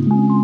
You